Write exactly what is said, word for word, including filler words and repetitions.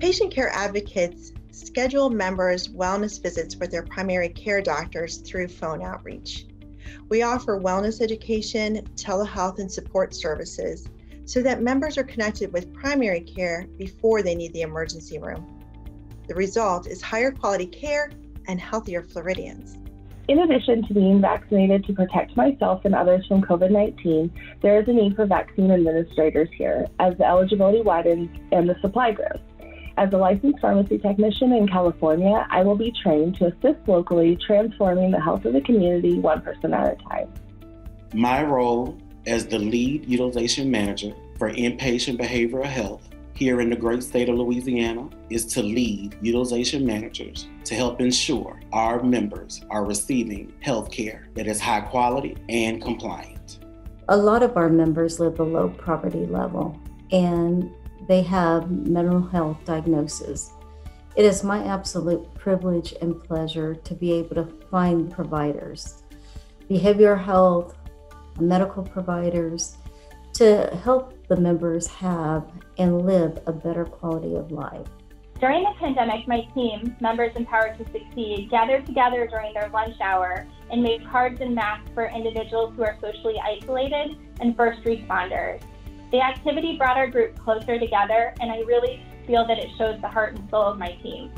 Patient care advocates schedule members' wellness visits with their primary care doctors through phone outreach. We offer wellness education, telehealth, and support services so that members are connected with primary care before they need the emergency room. The result is higher quality care and healthier Floridians. In addition to being vaccinated to protect myself and others from COVID nineteen, there is a need for vaccine administrators here as the eligibility widens and the supply grows. As a licensed pharmacy technician in California, I will be trained to assist locally, transforming the health of the community one person at a time. My role as the lead utilization manager for inpatient behavioral health here in the great state of Louisiana is to lead utilization managers to help ensure our members are receiving health care that is high quality and compliant. A lot of our members live below poverty level and they have mental health diagnoses. It is my absolute privilege and pleasure to be able to find providers, behavioral health, medical providers, to help the members have and live a better quality of life. During the pandemic, my team, Members Empowered to Succeed, gathered together during their lunch hour and made cards and masks for individuals who are socially isolated and first responders. The activity brought our group closer together, and I really feel that it shows the heart and soul of my team.